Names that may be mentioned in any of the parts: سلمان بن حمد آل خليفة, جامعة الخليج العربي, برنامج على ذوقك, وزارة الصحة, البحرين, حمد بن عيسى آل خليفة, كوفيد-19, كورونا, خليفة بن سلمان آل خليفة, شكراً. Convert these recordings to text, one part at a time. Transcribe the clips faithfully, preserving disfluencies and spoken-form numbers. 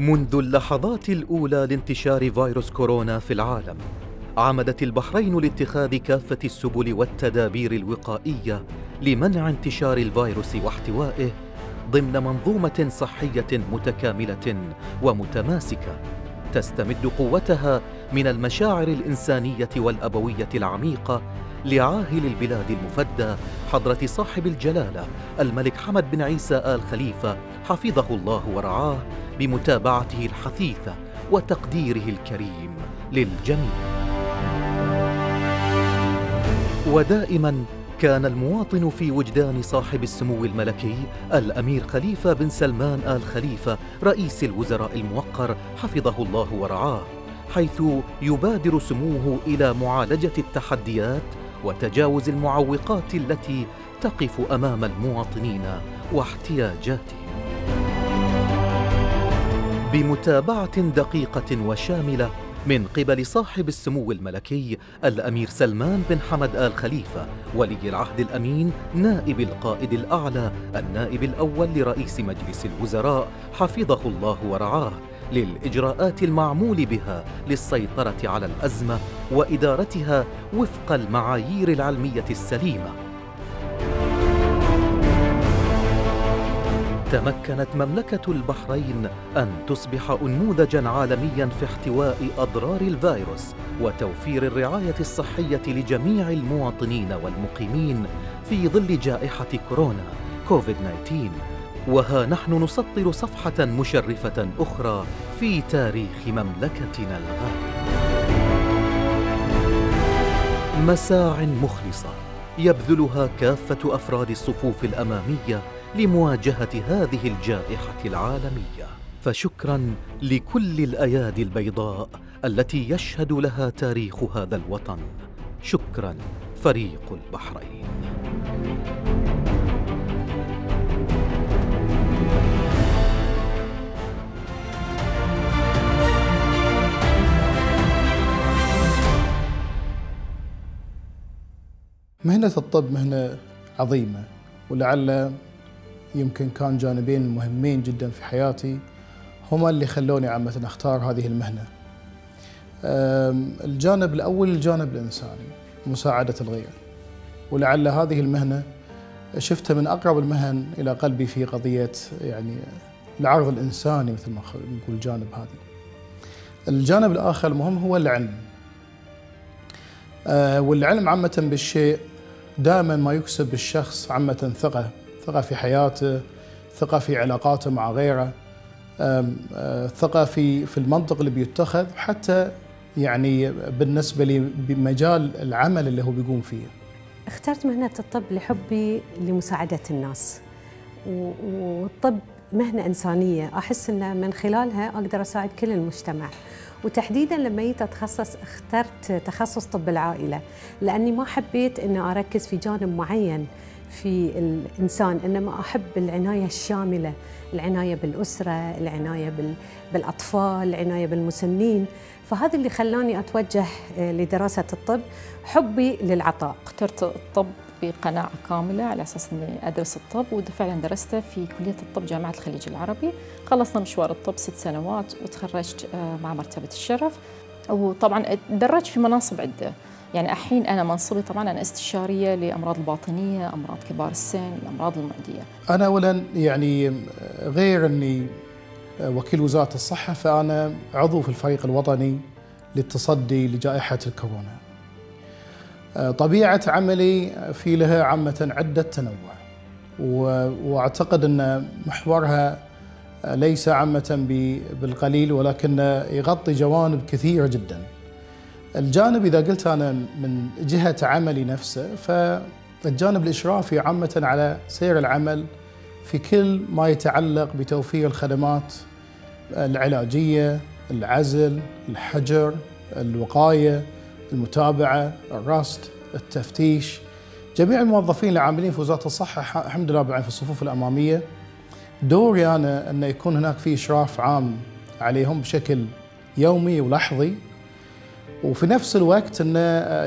منذ اللحظات الأولى لانتشار فيروس كورونا في العالم، عمدت البحرين لاتخاذ كافة السبل والتدابير الوقائية لمنع انتشار الفيروس واحتوائه ضمن منظومة صحية متكاملة ومتماسكة تستمد قوتها من المشاعر الإنسانية والأبوية العميقة لعاهل البلاد المفدى حضرة صاحب الجلالة الملك حمد بن عيسى آل خليفة حفظه الله ورعاه، بمتابعته الحثيثة وتقديره الكريم للجميع. ودائماً كان المواطن في وجدان صاحب السمو الملكي الأمير خليفة بن سلمان آل خليفة رئيس الوزراء الموقر حفظه الله ورعاه، حيث يبادر سموه إلى معالجة التحديات وتجاوز المعوقات التي تقف أمام المواطنين واحتياجاتهم. بمتابعة دقيقة وشاملة من قبل صاحب السمو الملكي الأمير سلمان بن حمد آل خليفة ولي العهد الأمين نائب القائد الأعلى النائب الأول لرئيس مجلس الوزراء حفظه الله ورعاه، للإجراءات المعمول بها للسيطرة على الأزمة وإدارتها وفق المعايير العلمية السليمة. تمكنت مملكة البحرين أن تصبح أنموذجاً عالمياً في احتواء أضرار الفيروس وتوفير الرعاية الصحية لجميع المواطنين والمقيمين في ظل جائحة كورونا كوفيد تسعة عشر، وها نحن نسطر صفحة مشرفة أخرى في تاريخ مملكتنا الغالية. مساع مخلصة يبذلها كافة أفراد الصفوف الأمامية لمواجهة هذه الجائحة العالمية، فشكراً لكل الأيادي البيضاء التي يشهد لها تاريخ هذا الوطن. شكراً فريق البحرين. مهنة الطب مهنة عظيمة، ولعل يمكن كان جانبين مهمين جدا في حياتي هما اللي خلوني عامة اختار هذه المهنة. الجانب الأول الجانب الإنساني، مساعدة الغير، ولعل هذه المهنة شفتها من أقرب المهن إلى قلبي في قضية يعني العرض الإنساني مثل ما نقول جانب هذه. الجانب الآخر المهم هو العلم، والعلم عامة بالشيء دائما ما يكسب الشخص عامة ثقة، ثقة في حياته، ثقة في علاقاته مع غيره، ثقة في في المنطق اللي بيتخذ، حتى يعني بالنسبة لي بمجال العمل اللي هو بيقوم فيه. اخترت مهنة الطب لحبي لمساعدة الناس، والطب مهنة إنسانية، أحس أن من خلالها أقدر أساعد كل المجتمع، وتحديداً لما جيت أتخصص اخترت تخصص طب العائلة، لأني ما حبيت أني أركز في جانب معين في الإنسان، إنما أحب العناية الشاملة، العناية بالأسرة، العناية بالأطفال، العناية بالمسنين، فهذا اللي خلاني أتوجه لدراسة الطب، حبي للعطاء. اخترت الطب بقناعة كاملة على أساس أني أدرس الطب، وفعلا درسته في كلية الطب جامعة الخليج العربي. خلصنا مشوار الطب ست سنوات وتخرجت مع مرتبة الشرف، وطبعا تدرجت في مناصب عدة. يعني الحين أنا منصبي طبعاً أنا استشارية لأمراض الباطنية، أمراض كبار السن، الأمراض المعدية. أنا أولاً يعني غير أني وكيل وزارة الصحة، فأنا عضو في الفريق الوطني للتصدي لجائحة الكورونا. طبيعة عملي في لها عامة عدة تنوع، وأعتقد أن محورها ليس عامة بالقليل، ولكن يغطي جوانب كثيرة جداً. الجانب إذا قلت أنا من جهة عملي نفسه، فالجانب الإشرافي عامة على سير العمل في كل ما يتعلق بتوفير الخدمات العلاجية، العزل، الحجر، الوقاية، المتابعة، الرصد، التفتيش. جميع الموظفين اللي عاملين في وزارة الصحة الحمد لله في الصفوف الأمامية، دوري أنا أن يكون هناك في إشراف عام عليهم بشكل يومي ولحظي، وفي نفس الوقت ان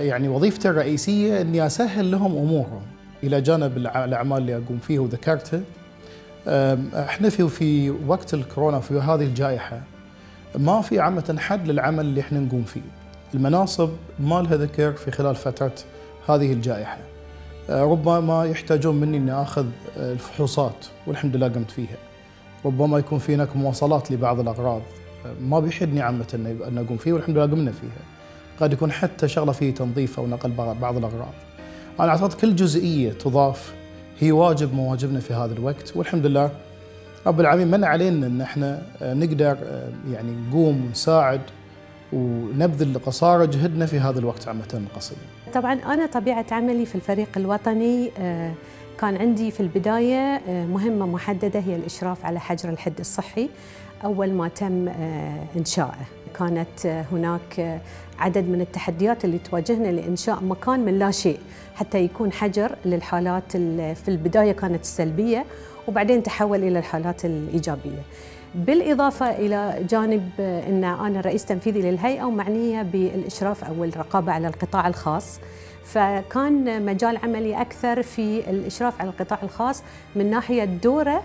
يعني وظيفتي الرئيسيه اني اسهل لهم امورهم. الى جانب الاعمال اللي اقوم فيه وذكرتها، احنا في في وقت الكورونا في هذه الجائحة ما في عامة حد للعمل اللي احنا نقوم فيه. المناصب ما لها ذكر في خلال فترة هذه الجائحة. ربما يحتاجون مني اني اخذ الفحوصات والحمد لله قمت فيها. ربما يكون في هناك مواصلات لبعض الاغراض ما بيحدني عامة ان اقوم فيه والحمد لله قمنا فيها. قد يكون حتى شغله فيه تنظيف او نقل بعض الاغراض. انا اعتقد كل جزئية تضاف هي واجب مواجبنا في هذا الوقت، والحمد لله رب العالمين من علينا ان احنا نقدر يعني نقوم ونساعد ونبذل قصارى جهدنا في هذا الوقت عامة قصير. طبعا انا طبيعة عملي في الفريق الوطني كان عندي في البداية مهمة محددة هي الاشراف على حجر الحد الصحي اول ما تم انشائه. كانت هناك عدد من التحديات اللي تواجهنا لإنشاء مكان من لا شيء حتى يكون حجر للحالات في البداية كانت السلبية وبعدين تحول إلى الحالات الإيجابية، بالإضافة إلى جانب أن أنا رئيس تنفيذي للهيئة ومعنية بالإشراف أو الرقابة على القطاع الخاص، فكان مجال عملي أكثر في الإشراف على القطاع الخاص من ناحية دوره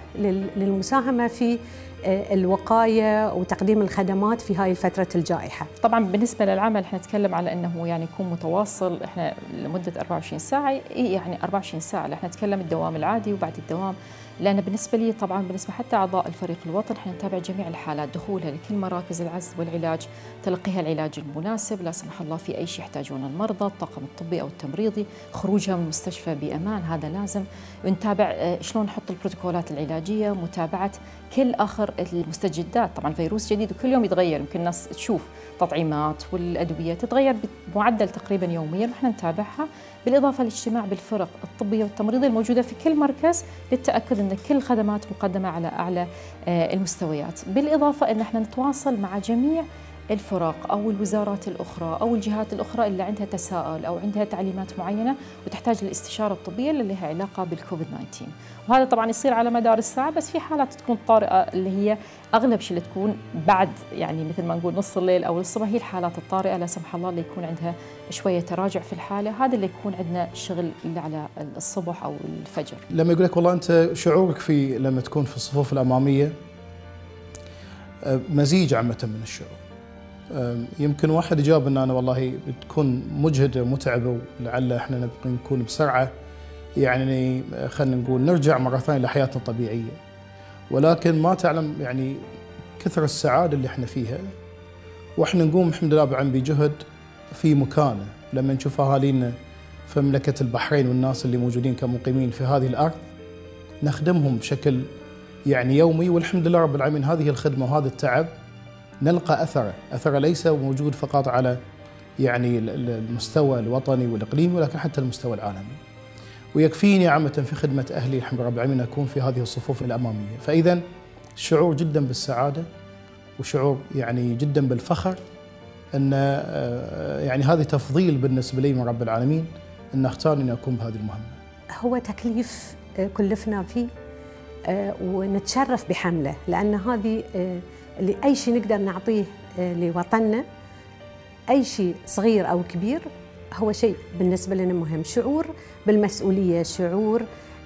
للمساهمة في الوقاية وتقديم الخدمات في هاي الفترة الجائحة. طبعا بالنسبة للعمل احنا نتكلم على انه يعني يكون متواصل احنا لمدة أربعة وعشرين ساعة، يعني أربعة وعشرين ساعة احنا نتكلم الدوام العادي وبعد الدوام، لأن بالنسبة لي طبعا بالنسبة حتى أعضاء الفريق الوطني احنا نتابع جميع الحالات دخولها لكل مراكز العزل والعلاج، تلقيها العلاج المناسب، لا سمح الله في أي شيء يحتاجونه المرضى، الطاقم الطبي أو التمريضي، خروجها من المستشفى بأمان، هذا لازم نتابع شلون نحط البروتوكولات العلاجية، متابعة كل آخر المستجدات، طبعا فيروس جديد وكل يوم يتغير، يمكن الناس تشوف تطعيمات والأدوية تتغير بمعدل تقريبا يوميا ونحن نتابعها، بالإضافة للاجتماع بالفرق الطبية والتمريضية الموجودة في كل مركز للتأكد أن كل الخدمات مقدمة على أعلى المستويات، بالإضافة أن احنا نتواصل مع جميع الفرق أو الوزارات الأخرى أو الجهات الأخرى اللي عندها تساؤل أو عندها تعليمات معينة وتحتاج للاستشارة الطبية اللي لها علاقة بالكوفيد تسعة عشر، وهذا طبعا يصير على مدار الساعة، بس في حالات تكون طارئة اللي هي أغلب شيء اللي تكون بعد يعني مثل ما نقول نص الليل أو الصبح هي الحالات الطارئة لا سمح الله اللي يكون عندها شوية تراجع في الحالة، هذا اللي يكون عندنا شغل اللي على الصبح أو الفجر. لما يقول لك والله أنت شعورك في لما تكون في الصفوف الأمامية مزيج عامة من الشعور. يمكن واحد يجاوب ان انا والله بتكون مجهده ومتعبه ولعل احنا نبقى نكون بسرعه يعني خلينا نقول نرجع مره ثانيه لحياتنا الطبيعيه، ولكن ما تعلم يعني كثر السعاده اللي احنا فيها واحنا نقوم الحمد لله بعم بجهد في مكانه. لما نشوف اهالينا في مملكه البحرين والناس اللي موجودين كمقيمين في هذه الارض نخدمهم بشكل يعني يومي والحمد لله رب العالمين، هذه الخدمه وهذا التعب نلقى أثره، أثره ليس موجود فقط على يعني المستوى الوطني والإقليمي ولكن حتى المستوى العالمي. ويكفيني عامة في خدمة أهلي الحمد لله رب العالمين أكون في هذه الصفوف الأمامية، فإذا شعور جدا بالسعادة وشعور يعني جدا بالفخر أن يعني هذا تفضيل بالنسبة لي من رب العالمين أن أختار أن أكون بهذه المهمة. هو تكليف كلفنا فيه ونتشرف بحمله، لأن هذه اللي أي شيء نقدر نعطيه لوطننا أي شيء صغير أو كبير هو شيء بالنسبة لنا مهم، شعور بالمسؤولية، شعور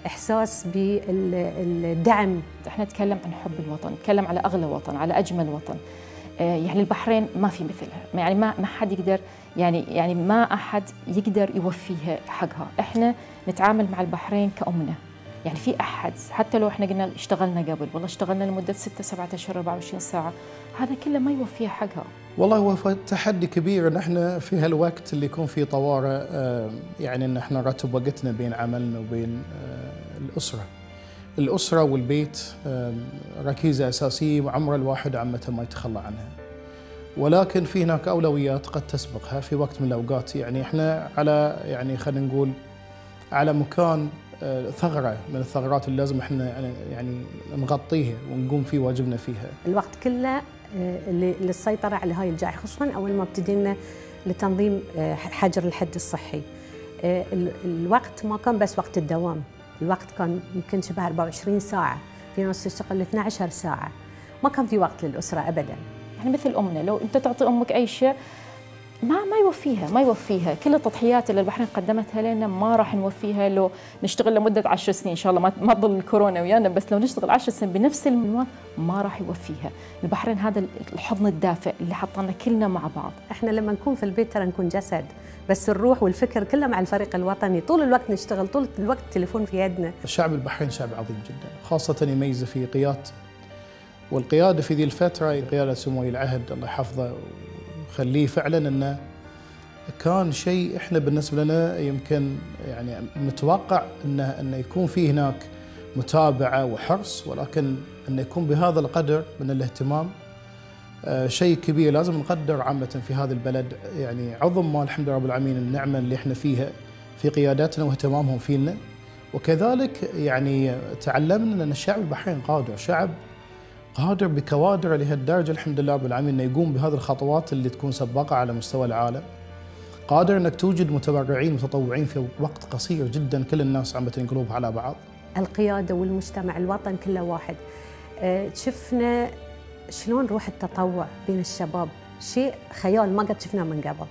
إحساس بالدعم. احنا نتكلم عن حب الوطن، نتكلم على أغلى وطن، على أجمل وطن، يعني البحرين ما في مثلها، يعني ما ما حد يقدر يعني يعني ما أحد يقدر يوفيها حقها، احنا نتعامل مع البحرين كأمنا. يعني في أحد حتى لو احنا قلنا اشتغلنا قبل والله اشتغلنا لمدة ستة سبعة أشهر أربعة وعشرين ساعة، هذا كله ما يوفيها حقها. والله هو تحدي كبير ان احنا في هالوقت اللي يكون فيه طوارئ يعني ان احنا نرتب وقتنا بين عملنا وبين الأسرة. الأسرة والبيت ركيزة أساسية وعمر الواحد عامة ما يتخلى عنها. ولكن في هناك أولويات قد تسبقها في وقت من الأوقات، يعني احنا على يعني خلينا نقول على مكان ثغرة من الثغرات اللي لازم احنا يعني نغطيها ونقوم في واجبنا فيها. الوقت كله للسيطرة على هاي الجائحة، خصوصا أول ما ابتدينا لتنظيم حجر الحد الصحي. الوقت ما كان بس وقت الدوام، الوقت كان يمكن شبه أربعة وعشرين ساعة، في ناس تشتغل اثني عشر ساعة، ما كان في وقت للأسرة أبدا. احنا مثل أمنا، لو أنت تعطي أمك أي شيء ما ما يوفيها ما يوفيها كل التضحيات اللي البحرين قدمتها لنا ما راح نوفيها لو نشتغل لمده عشر سنين ان شاء الله، ما ما تضل الكورونا ويانا، بس لو نشتغل عشر سنين بنفس المنوال ما راح يوفيها. البحرين هذا الحضن الدافئ اللي حطنا كلنا مع بعض. احنا لما نكون في البيت ترى نكون جسد، بس الروح والفكر كله مع الفريق الوطني، طول الوقت نشتغل، طول الوقت التليفون في يدنا. الشعب البحرين شعب عظيم جدا، خاصه يميزه في قيادة، والقياده في ذي الفتره قياده سمو ولي العهد الله يحفظه خليه فعلا انه كان شيء احنا بالنسبه لنا يمكن يعني نتوقع انه انه يكون في هناك متابعه وحرص، ولكن انه يكون بهذا القدر من الاهتمام آه شيء كبير. لازم نقدر عامه في هذا البلد يعني عظم ما الحمد لله رب العالمين النعمه اللي احنا فيها في قيادتنا واهتمامهم فينا. وكذلك يعني تعلمنا ان الشعب البحرين قادر، شعب قادر بكوادر لهالدرجه الحمد لله رب العالمين انه يقوم بهذه الخطوات اللي تكون سباقه على مستوى العالم. قادر انك توجد متبرعين متطوعين في وقت قصير جدا، كل الناس عم بتنقلوب على بعض. القياده والمجتمع الوطن كله واحد. شفنا شلون روح التطوع بين الشباب، شيء خيال ما قد شفناه من قبل.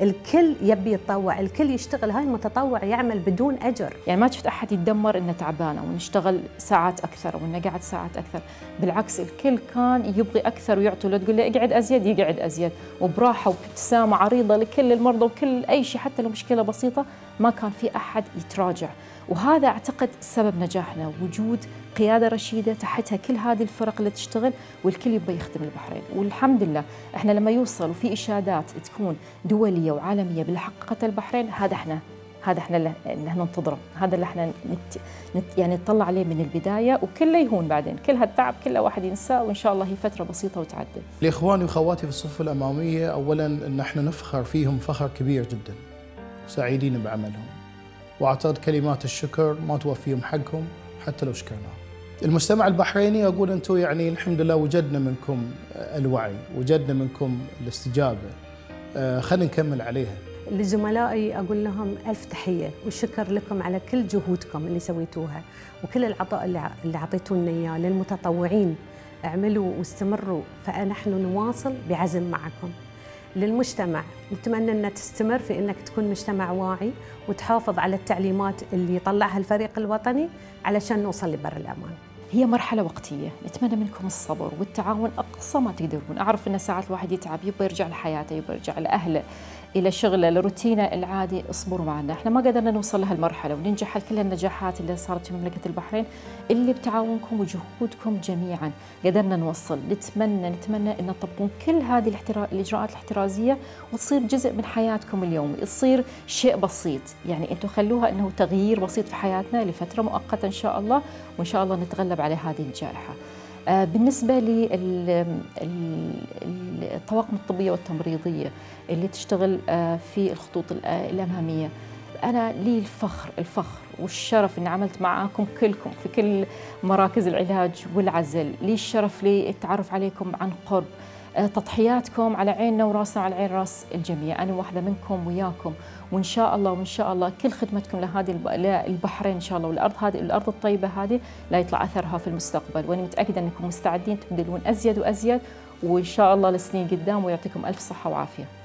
الكل يبي يتطوع، الكل يشتغل، هاي المتطوع يعمل بدون أجر. يعني ما شفت أحد يتدمر إنه تعبان أو نشتغل ساعات أكثر أو إنه قاعد ساعات أكثر، بالعكس الكل كان يبغي أكثر ويعطوا له، تقول له اقعد أزيد يقعد أزيد، وبراحة وابتسامة عريضة لكل المرضى وكل أي شيء حتى لو مشكلة بسيطة، ما كان في أحد يتراجع. وهذا أعتقد سبب نجاحنا، وجود قيادة رشيدة تحتها كل هذه الفرق اللي تشتغل، والكل يبغى يخدم البحرين. والحمد لله احنا لما يوصل وفي إشادات تكون دولية وعالمية بلحقة البحرين، هذا احنا هذا احنا اللي ننتظره، هذا اللي احنا نت... نت... يعني نطلع عليه من البداية، وكله يهون بعدين، كل هالتعب كله واحد ينساه، وإن شاء الله هي فترة بسيطة وتعدي. لإخواني وأخواتي في الصف الأمامية، أولاً إن احنا نفخر فيهم فخر كبير جداً، وسعيدين بعملهم، وأعتقد كلمات الشكر ما توفيهم حقهم حتى لو شكرناهم. المجتمع البحريني أقول أنتم يعني الحمد لله وجدنا منكم الوعي، وجدنا منكم الاستجابة، خلينا نكمل عليها. لزملائي أقول لهم ألف تحية وشكر لكم على كل جهودكم اللي سويتوها، وكل العطاء اللي أعطيتونا إياه. للمتطوعين اعملوا واستمروا، فنحن نواصل بعزم معكم. للمجتمع نتمنى أن تستمر في أنك تكون مجتمع واعي، وتحافظ على التعليمات اللي يطلعها الفريق الوطني علشان نوصل لبر الأمان. هي مرحلة وقتية، نتمنى منكم الصبر والتعاون أقصى ما تقدرون. أعرف أن ساعات الواحد يتعب، يبغى يرجع لحياته، يبغى يرجع لأهله، إلى شغله، لروتينه العادي. اصبروا معنا، احنا ما قدرنا نوصل لهالمرحلة وننجح كل النجاحات اللي صارت في مملكة البحرين اللي بتعاونكم وجهودكم جميعا قدرنا نوصل. نتمنى نتمنى أن تطبقون كل هذه الاحترا... الإجراءات الاحترازية، وتصير جزء من حياتكم اليومي، تصير شيء بسيط. يعني أنتم خلوها أنه تغيير بسيط في حياتنا لفترة مؤقتة إن شاء الله، وإن شاء الله نتغلب على هذه الجائحة. بالنسبة للطواقم الطبية والتمريضية اللي تشتغل في الخطوط الأمامية، أنا لي الفخر الفخر والشرف أني عملت معاكم كلكم في كل مراكز العلاج والعزل، لي الشرف لي التعرف عليكم عن قرب. تضحياتكم على عيننا وراسنا، على عين راس الجميع، أنا واحدة منكم وياكم. وإن شاء الله وإن شاء الله كل خدمتكم لهذه البحرين إن شاء الله، والأرض هذه الأرض الطيبة هذه لا يطلع أثرها في المستقبل، وأنا متأكدة أنكم مستعدين تبذلون أزيد وأزيد، وإن شاء الله لسنين قدام، ويعطيكم ألف صحة وعافية.